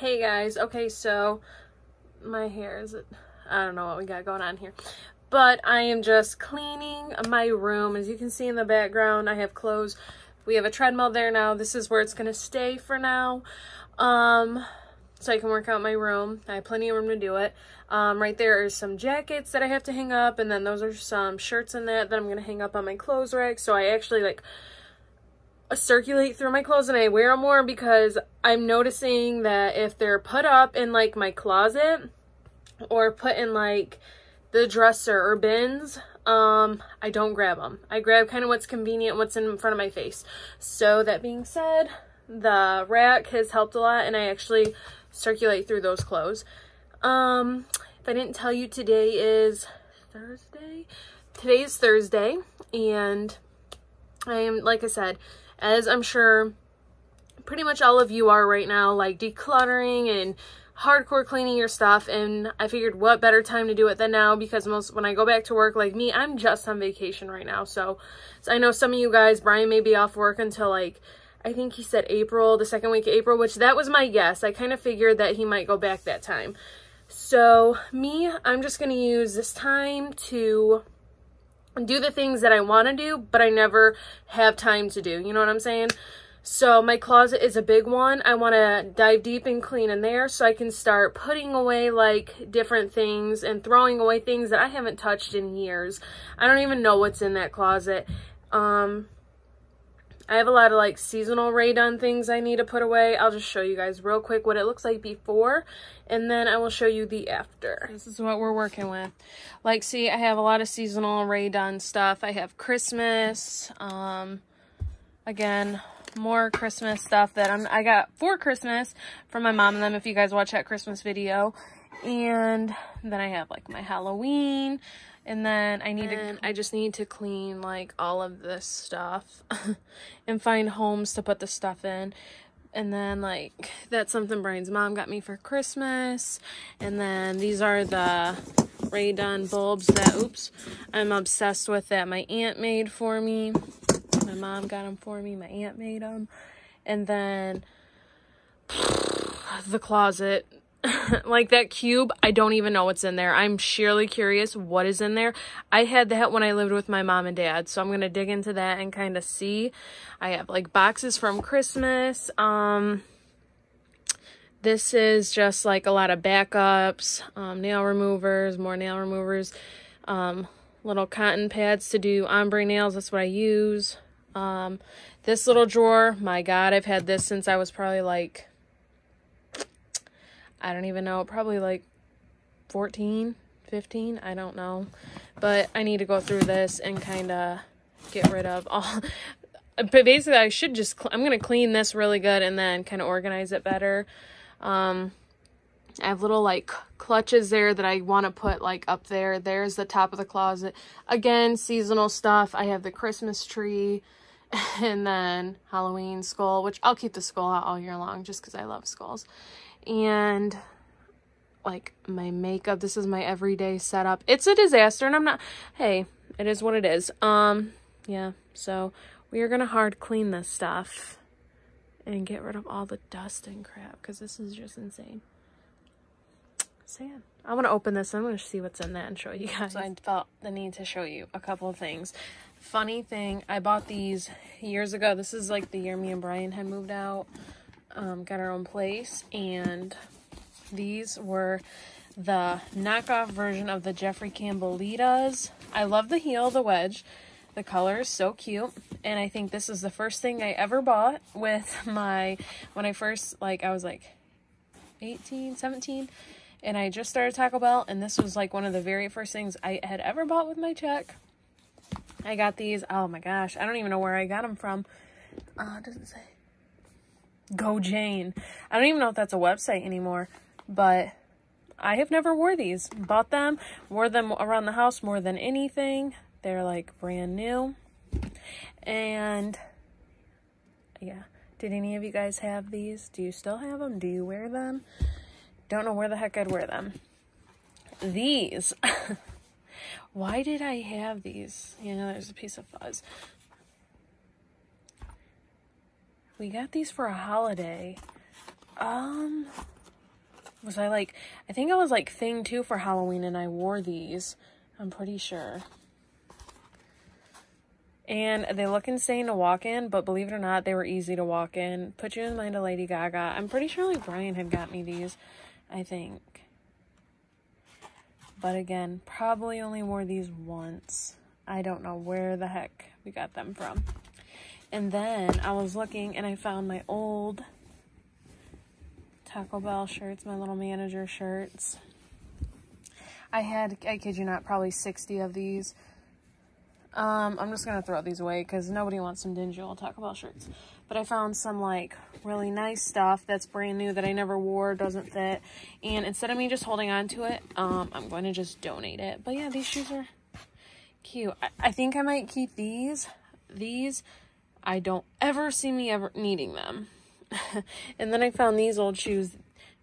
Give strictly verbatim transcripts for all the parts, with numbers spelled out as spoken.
Hey guys, okay, so my hair is, I don't know what we got going on here, but I am just cleaning my room. As you can see in the background, I have clothes. We have a treadmill there now. This is where it's going to stay for now, um, so I can work out my room. I have plenty of room to do it. Um, right there is some jackets that I have to hang up, and then those are some shirts in that that I'm going to hang up on my clothes rack, so I actually, like, circulate through my clothes and I wear them more, because I'm noticing that if they're put up in like my closet or put in like the dresser or bins, um I don't grab them. I grab kind of what's convenient, what's in front of my face. So that being said, the rack has helped a lot, and I actually circulate through those clothes. Um if I didn't tell you, today is Thursday. Today is Thursday, and I am, like I said, as I'm sure pretty much all of you are right now, like decluttering and hardcore cleaning your stuff, and I figured what better time to do it than now, because most, when I go back to work, like me, I'm just on vacation right now. So, so I know some of you guys, Brian may be off work until like, I think he said April, the second week of April, which that was my guess. I kind of figured that he might go back that time. So me, I'm just going to use this time to do the things that I want to do, but I never have time to do. You know what I'm saying? So my closet is a big one. I want to dive deep and clean in there so I can start putting away like different things and throwing away things that I haven't touched in years. I don't even know what's in that closet. Um, I have a lot of like seasonal Rae Dunn things I need to put away. I'll just show you guys real quick what it looks like before, and then I will show you the after. This is what we're working with. Like, see, I have a lot of seasonal Rae Dunn stuff. I have Christmas, um, again, more Christmas stuff that I'm, I got for Christmas from my mom and them, if you guys watch that Christmas video. And then I have like my Halloween, and then I need and to I just need to clean like all of this stuff and find homes to put the stuff in. And then like that's something Brian's mom got me for Christmas. And then these are the Rae Dunn bulbs that oops I'm obsessed with, that my aunt made for me. My mom got them for me, my aunt made them. And then the closet. Like that cube, I don't even know what's in there. I'm sheerly curious what is in there. I had that when I lived with my mom and dad, so I'm going to dig into that and kind of see. I have like boxes from Christmas. Um, this is just like a lot of backups, um, nail removers, more nail removers, um, little cotton pads to do ombre nails. That's what I use. Um, this little drawer, my God, I've had this since I was probably like, I don't even know, probably like fourteen, fifteen, I don't know. But I need to go through this and kind of get rid of all. But basically, I should just, I'm going to clean this really good and then kind of organize it better. Um, I have little like clutches there that I want to put like up there. There's the top of the closet. Again, seasonal stuff. I have the Christmas tree. And then Halloween skull, which I'll keep the skull out all year long just because I love skulls. And like my makeup, this is my everyday setup. It's a disaster, and I'm not, hey, it is what it is. Um, yeah, so we are going to hard clean this stuff and get rid of all the dust and crap, because this is just insane. So yeah, I want to open this. I'm going to see what's in that and show you guys. So I felt the need to show you a couple of things. Funny thing, I bought these years ago. This is like the year me and Brian had moved out, um, got our own place, and these were the knockoff version of the Jeffrey Campbell Litas. I love the heel, the wedge, the color is so cute, and I think this is the first thing I ever bought with my, when I first, like, I was like eighteen, seventeen, and I just started Taco Bell, and this was like one of the very first things I had ever bought with my check. I got these. Oh my gosh. I don't even know where I got them from. Uh, it doesn't say. Go Jane. I don't even know if that's a website anymore, but I have never wore these. Bought them, wore them around the house more than anything. They're like brand new. And yeah. Did any of you guys have these? Do you still have them? Do you wear them? Don't know where the heck I'd wear them. These. Why did I have these? You know, there's a piece of fuzz. We got these for a holiday. Um, Was I like, I think I was like thing two for Halloween and I wore these, I'm pretty sure. And they look insane to walk in, but believe it or not, they were easy to walk in. Put you in mind of Lady Gaga. I'm pretty sure like Brian had got me these, I think. But again, probably only wore these once. I don't know where the heck we got them from. And then I was looking and I found my old Taco Bell shirts, my little manager shirts. I had, I kid you not, probably sixty of these. Um, I'm just going to throw these away because nobody wants some dingy old Taco Bell shirts. But I found some like really nice stuff that's brand new that I never wore, doesn't fit. And instead of me just holding on to it, um, I'm going to just donate it. But yeah, these shoes are cute. I, I think I might keep these. These, I don't ever see me ever needing them. And then I found these old shoes.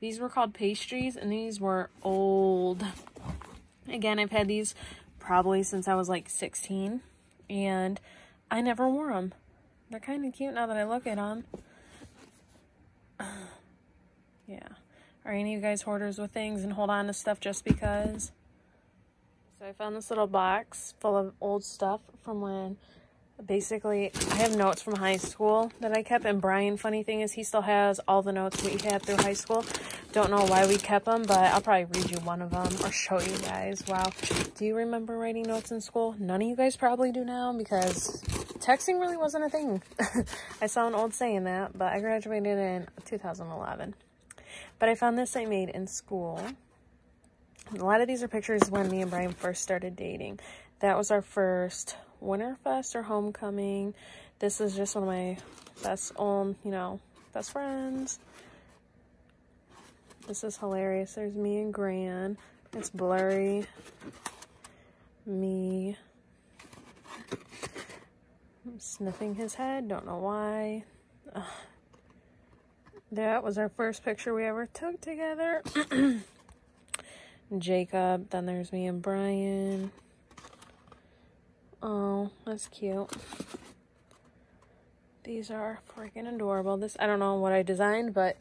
These were called pastries and these were old. Again, I've had these probably since I was like sixteen and I never wore them. They're kind of cute now that I look at them. Yeah. Are any of you guys hoarders with things and hold on to stuff just because? So I found this little box full of old stuff from when basically, I have notes from high school that I kept, and Brian, funny thing is, he still has all the notes we had through high school. Don't know why we kept them, but I'll probably read you one of them or show you guys. Wow. Do you remember writing notes in school? None of you guys probably do now because texting really wasn't a thing. I sound old saying that, but I graduated in two thousand eleven. But I found this I made in school. And a lot of these are pictures when me and Brian first started dating. That was our first Winterfest or homecoming. This is just one of my best um you know best friends. This is hilarious. There's me and Gran. It's blurry. Me, I'm sniffing his head, don't know why. Ugh. That was our first picture we ever took together. Jacob. Then there's me and Brian. Oh, that's cute. These are freaking adorable. This, I don't know what I designed, but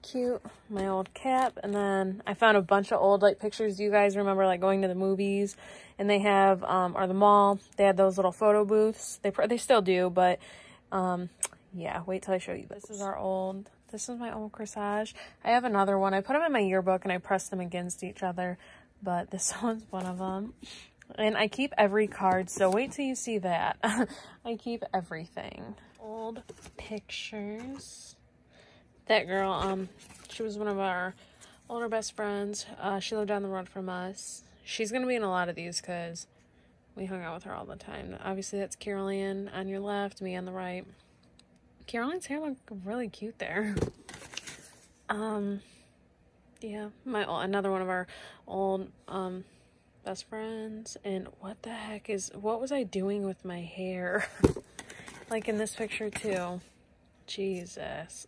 cute. My old cap. And then I found a bunch of old, like, pictures. You guys remember, like, going to the movies? And they have, um, or the mall, they had those little photo booths. They, they still do, but, um, yeah, wait till I show you this. This is our old, this is my old corsage. I have another one. I put them in my yearbook, and I pressed them against each other, but this one's one of them. And I keep every card, so wait till you see that. I keep everything. Old pictures. That girl, um, she was one of our older best friends. Uh, she lived down the road from us. She's going to be in a lot of these because we hung out with her all the time. Obviously, that's Carolyn on your left, me on the right. Carolyn's hair looked really cute there. Um, yeah, my another one of our old, um... best friends. And what the heck is what was I doing with my hair? Like in this picture too. Jesus.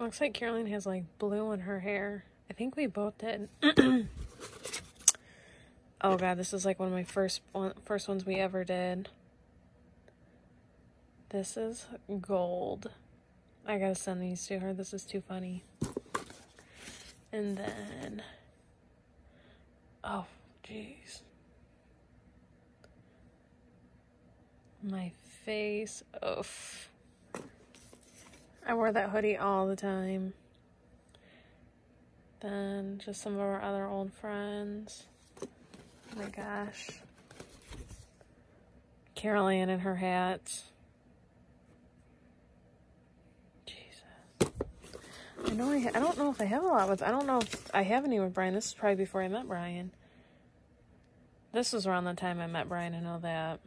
Looks like Carolyn has like blue in her hair. I think we both did. Oh god, this is like one of my first one, first ones we ever did. This is gold. I gotta send these to her. This is too funny. And then oh, jeez. My face. Oof. I wore that hoodie all the time. Then just some of our other old friends. Oh my gosh. Carolyn in her hat. I know I, ha I don't know if I have a lot with, I don't know if I have any with Brian. This is probably before I met Brian. This was around the time I met Brian, I know that.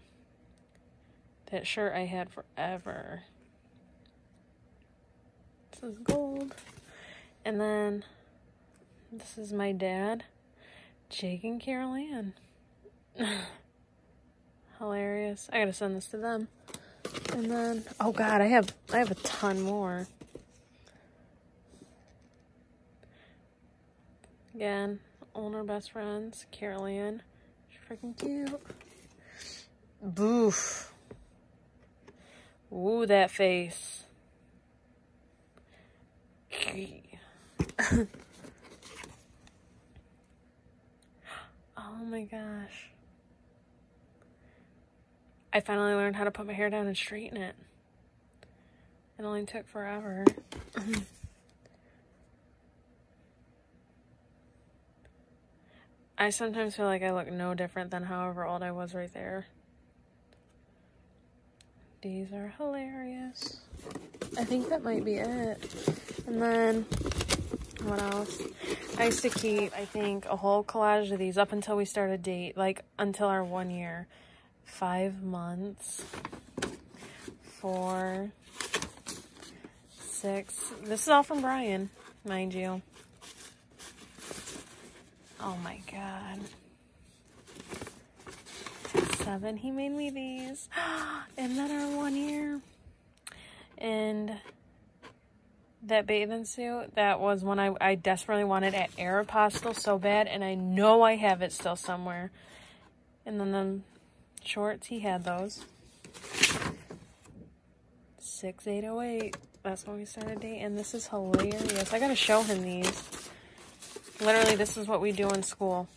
That shirt I had forever. This is gold. And then, this is my dad, Jake and Carol Ann. Hilarious. I gotta send this to them. And then, oh god, I have, I have a ton more. Again, older best friends, Carolyn. She's freaking cute. Boof. Ooh, that face. Oh my gosh. I finally learned how to put my hair down and straighten it. It only took forever. I sometimes feel like I look no different than however old I was right there. These are hilarious. I think that might be it. And then, what else? I used to keep, I think, a whole collage of these up until we started a date. Like, until our one year. Five months. Four. Six. This is all from Brian, mind you. Oh my god. Seven. He made me these. And then our one year. And that bathing suit, that was one I, I desperately wanted at Aeropostale so bad. And I know I have it still somewhere. And then the shorts, he had those. six eight oh eight. That's when we started dating. And this is hilarious. I gotta show him these. Literally, this is what we do in school.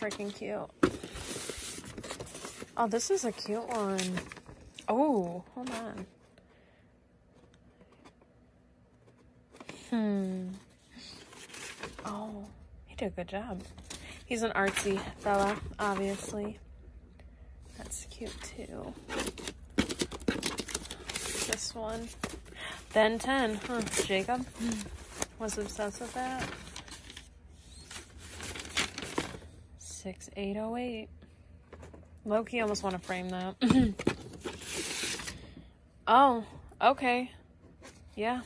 Freaking cute. Oh, this is a cute one. Oh, hold on. Hmm. Oh, he did a good job. He's an artsy fella, obviously. That's cute, too. This one. Ben ten, huh? Jacob was obsessed with that. six eight oh eight. Loki almost want to frame that. Oh, okay. Yeah.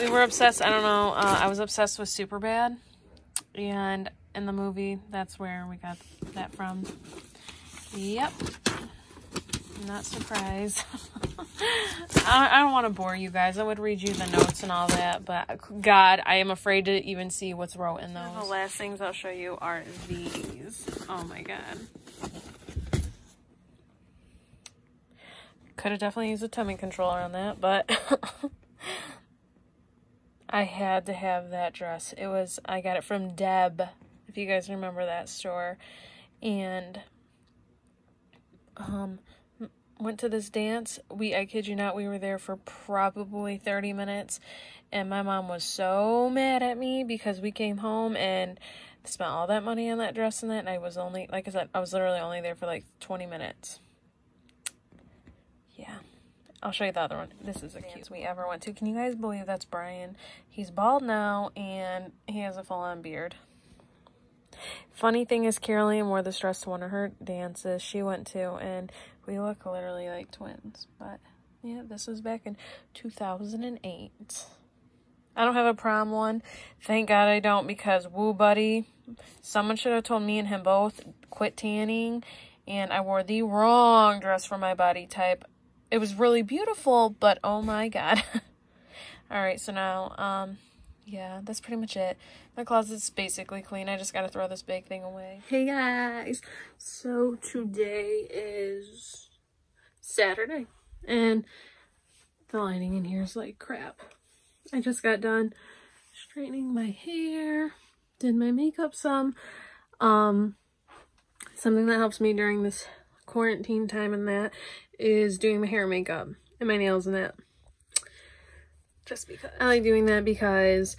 We were obsessed. I don't know. Uh, I was obsessed with Superbad. And in the movie, that's where we got that from. Yep. Not surprised. I, I don't want to bore you guys. I would read you the notes and all that, but God, I am afraid to even see what's wrote in those. The last things I'll show you are these. Oh my God. Could have definitely used a tummy controller on that, but I had to have that dress. It was, I got it from Deb, if you guys remember that store. And, um... went to this dance. We, I kid you not, we were there for probably thirty minutes, and my mom was so mad at me because we came home and spent all that money on that dress and that, and I was only, like I said, I was literally only there for like twenty minutes. Yeah. I'll show you the other one. This is a cute dance we ever went to. Can you guys believe that's Brian? He's bald now, and he has a full-on beard. Funny thing is, Caroline wore this dress to one of her dances she went to, and we look literally like twins. But yeah, this was back in two thousand eight. I don't have a prom one. Thank God I don't, because woo buddy, someone should have told me and him both quit tanning, and I wore the wrong dress for my body type. It was really beautiful, but oh my God. All right, so now, um, yeah, that's pretty much it. My closet's basically clean. I just gotta throw this big thing away. Hey guys, so today is Saturday, and the lighting in here is like crap. I just got done straightening my hair, did my makeup some. Um, something that helps me during this quarantine time and that is doing my hair and makeup and my nails and that. Just because. I like doing that because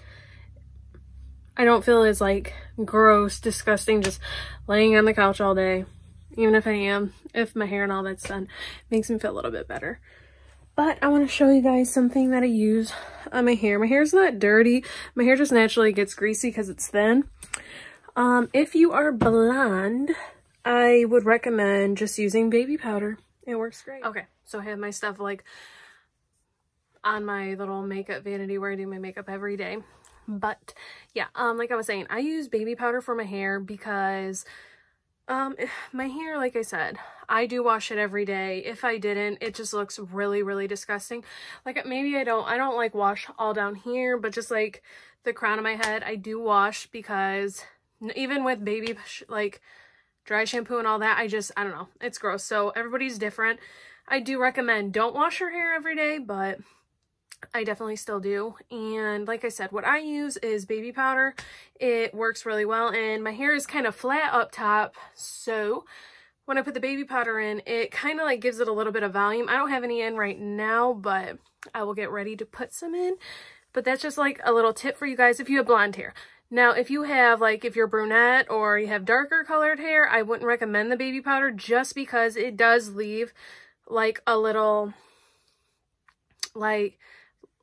I don't feel as like gross, disgusting, just laying on the couch all day. Even if I am, if my hair and all that's done, makes me feel a little bit better. But I want to show you guys something that I use on my hair. My hair's not dirty. My hair just naturally gets greasy because it's thin. Um, if you are blonde, I would recommend just using baby powder. It works great. Okay, so I have my stuff like on my little makeup vanity where I do my makeup every day. But yeah, um, like I was saying, I use baby powder for my hair because um, my hair, like I said, I do wash it every day. If I didn't, it just looks really, really disgusting. Like maybe I don't, I don't like wash all down here, but just like the crown of my head, I do wash because even with baby, like dry shampoo and all that. I just, I don't know. It's gross. So everybody's different. I do recommend don't wash your hair every day, but I definitely still do. And like I said, what I use is baby powder. It works really well. And my hair is kind of flat up top. So when I put the baby powder in, it kind of like gives it a little bit of volume. I don't have any in right now, but I will get ready to put some in. But that's just like a little tip for you guys if you have blonde hair. Now, if you have, like, if you're brunette or you have darker colored hair, I wouldn't recommend the baby powder just because it does leave, like, a little, like,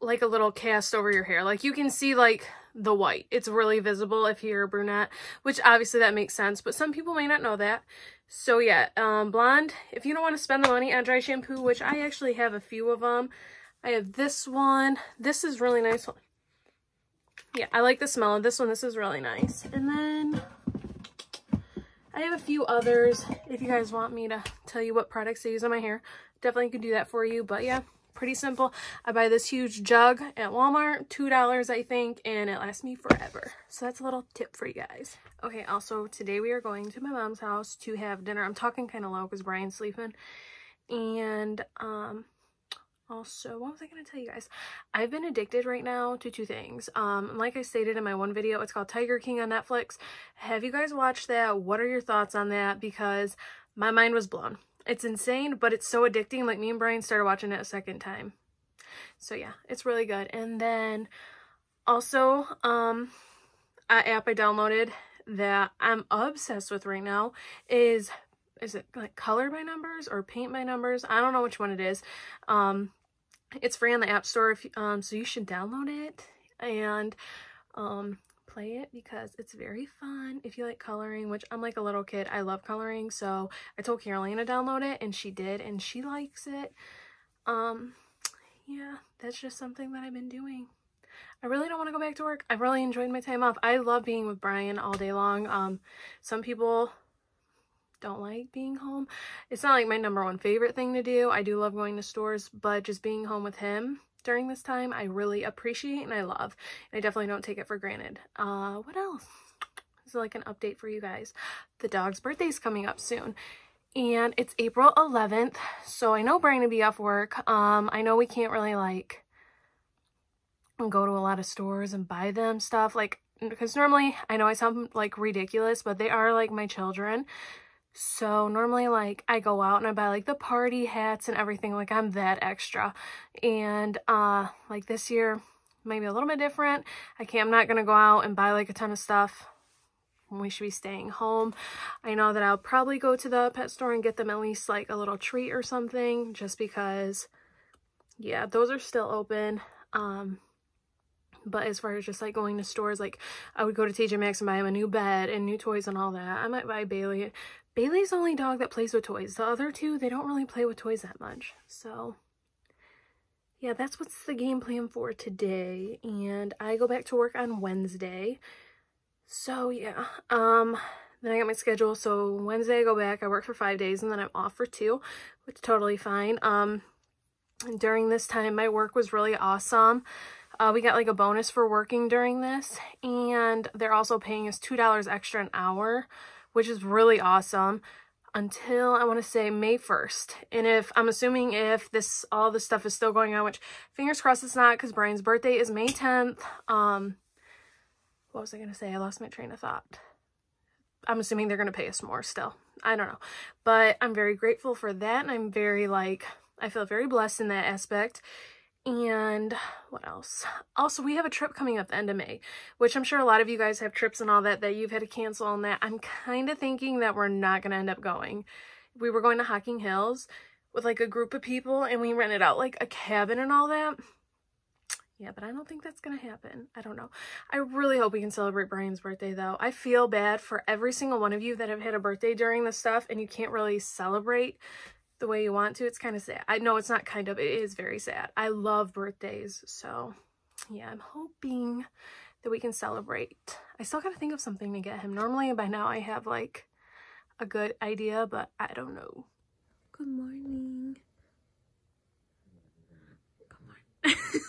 like a little cast over your hair. Like, you can see, like, the white. It's really visible if you're a brunette, which obviously that makes sense, but some people may not know that. So, yeah, um, blonde, if you don't want to spend the money on dry shampoo, which I actually have a few of them. I have this one. This is really nice one. Yeah, I like the smell of this one. This is really nice. And then I have a few others. If you guys want me to tell you what products I use on my hair, definitely could do that for you. But yeah, pretty simple. I buy this huge jug at Walmart, two dollars I think, and it lasts me forever. So that's a little tip for you guys. Okay, also today we are going to my mom's house to have dinner. I'm talking kind of low because Brian's sleeping. And um... also, what was I going to tell you guys? I've been addicted right now to two things. Um, like I stated in my one video, it's called Tiger King on Netflix. Have you guys watched that? What are your thoughts on that? Because my mind was blown. It's insane, but it's so addicting. Like, me and Brian started watching it a second time. So, yeah, it's really good. And then also, um, an app I downloaded that I'm obsessed with right now is, is it like Color by Numbers or Paint by Numbers? I don't know which one it is. Um, It's free on the App Store, if you, um, so you should download it and um, play it because it's very fun if you like coloring, which I'm like a little kid. I love coloring, so I told Caroline to download it, and she did, and she likes it. Um, yeah, that's just something that I've been doing. I really don't want to go back to work. I really enjoyed my time off. I love being with Brian all day long. Um, some people don't like being home. It's not like my number one favorite thing to do. I do love going to stores, but just being home with him during this time, I really appreciate and I love. And I definitely don't take it for granted. Uh, what else? This is like an update for you guys. The dog's birthday is coming up soon. And it's April eleventh. So I know Brian will be off work. Um, I know we can't really like go to a lot of stores and buy them stuff. Like, because normally, I know I sound like ridiculous, but they are like my children. So normally, like, I go out and I buy, like, the party hats and everything. Like, I'm that extra. And, uh, like, this year, maybe a little bit different. I can't, I'm not going to go out and buy, like, a ton of stuff. We should be staying home. I know that I'll probably go to the pet store and get them at least, like, a little treat or something. Just because, yeah, those are still open. Um... But as far as just, like, going to stores, like, I would go to T J Maxx and buy him a new bed and new toys and all that. I might buy Bailey. Bailey's the only dog that plays with toys. The other two, they don't really play with toys that much. So, yeah, that's what's the game plan for today. And I go back to work on Wednesday. So, yeah. Um, then I got my schedule. So, Wednesday I go back. I work for five days, and then I'm off for two, which is totally fine. Um, during this time, my work was really awesome. Uh, we got like a bonus for working during this, and they're also paying us two dollars extra an hour, which is really awesome until I want to say May first. And if I'm assuming if this, all this stuff is still going on, which fingers crossed it's not, because Brian's birthday is May tenth. Um, what was I going to say? I lost my train of thought. I'm assuming they're going to pay us more still. I don't know, but I'm very grateful for that. And I'm very like, I feel very blessed in that aspect. And what else? Also, we have a trip coming up the end of May, which I'm sure a lot of you guys have trips and all that that you've had to cancel on that. I'm kind of thinking that we're not going to end up going. We were going to Hocking Hills with like a group of people, and we rented out like a cabin and all that. Yeah, but I don't think that's going to happen. I don't know. I really hope we can celebrate Brian's birthday, though. I feel bad for every single one of you that have had a birthday during this stuff and you can't really celebrate the way you want to. It's kind of sad. I know it's not kind of, it is very sad. I love birthdays, so yeah, I'm hoping that we can celebrate. I still gotta think of something to get him. Normally by now I have like a good idea, but I don't know. Good morning. Good morning.